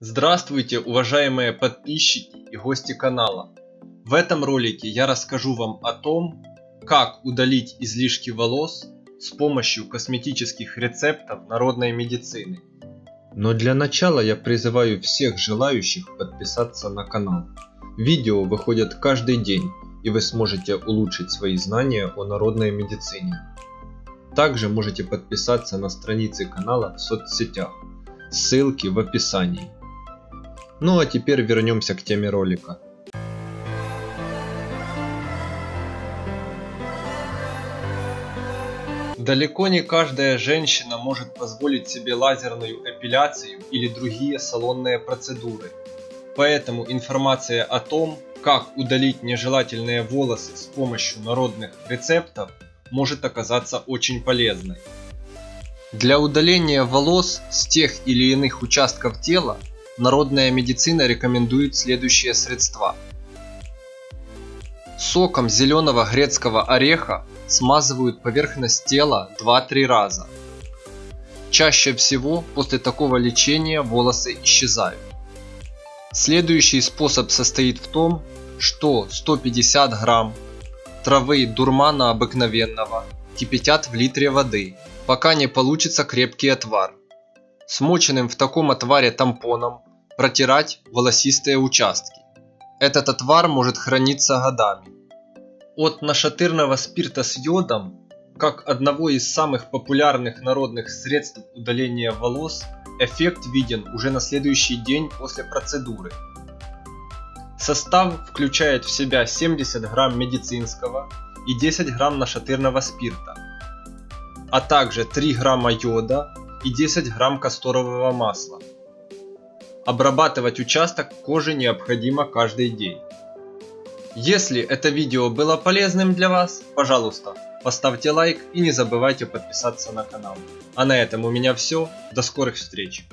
Здравствуйте, уважаемые подписчики и гости канала! В этом ролике я расскажу вам о том, как удалить излишки волос с помощью косметических рецептов народной медицины. Но для начала я призываю всех желающих подписаться на канал. Видео выходят каждый день, и вы сможете улучшить свои знания о народной медицине. Также можете подписаться на страницы канала в соцсетях. Ссылки в описании. Ну а теперь вернемся к теме ролика. Далеко не каждая женщина может позволить себе лазерную эпиляцию или другие салонные процедуры. Поэтому информация о том, как удалить нежелательные волосы с помощью народных рецептов, может оказаться очень полезной. Для удаления волос с тех или иных участков тела народная медицина рекомендует следующие средства. Соком зеленого грецкого ореха смазывают поверхность тела 2-3 раза. Чаще всего после такого лечения волосы исчезают. Следующий способ состоит в том, что 150 грамм травы дурмана обыкновенного кипятят в литре воды, пока не получится крепкий отвар. Смоченным в таком отваре тампоном протирать волосистые участки. Этот отвар может храниться годами. От нашатырного спирта с йодом, как одного из самых популярных народных средств удаления волос, эффект виден уже на следующий день после процедуры. Состав включает в себя 70 грамм медицинского и 10 грамм нашатырного спирта, а также 3 грамма йода и 10 грамм касторового масла. Обрабатывать участок кожи необходимо каждый день. Если это видео было полезным для вас, пожалуйста, поставьте лайк и не забывайте подписаться на канал. А на этом у меня все. До скорых встреч!